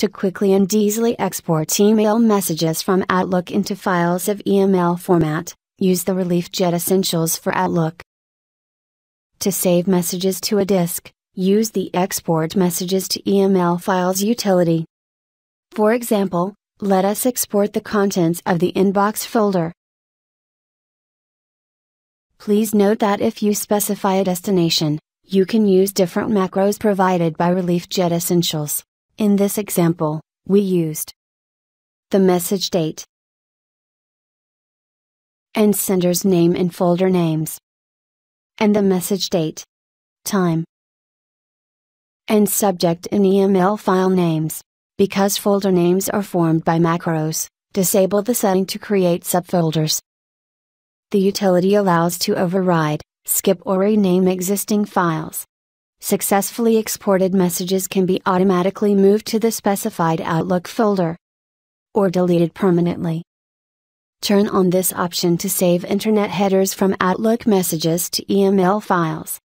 to quickly and easily export email messages from Outlook into files of EML format, use the ReliefJet Essentials for Outlook. To save messages to a disk, use the Export Messages to EML Files utility. For example, let us export the contents of the Inbox folder. Please note that if you specify a destination, you can use different macros provided by ReliefJet Essentials. In this example, we used the message date and sender's name and folder names, and the message date, time, and subject in EML file names. Because folder names are formed by macros, disable the setting to create subfolders. The utility allows to override, skip or rename existing files. Successfully exported messages can be automatically moved to the specified Outlook folder or deleted permanently. Turn on this option to save Internet headers from Outlook messages to EML files.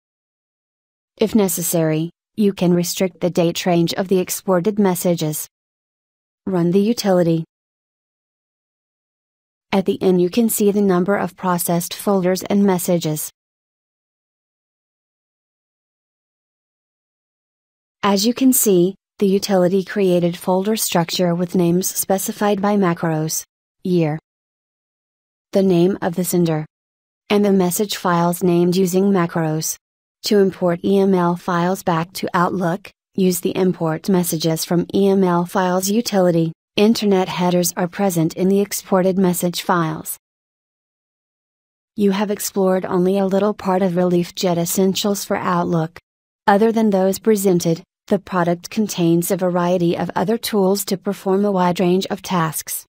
If necessary, you can restrict the date range of the exported messages. Run the utility. At the end you can see the number of processed folders and messages. As you can see, the utility created folder structure with names specified by macros, year, the name of the sender, and the message files named using macros. To import EML files back to Outlook, use the Import Messages from EML Files utility. Internet headers are present in the exported message files. You have explored only a little part of ReliefJet Essentials for Outlook. Other than those presented, the product contains a variety of other tools to perform a wide range of tasks.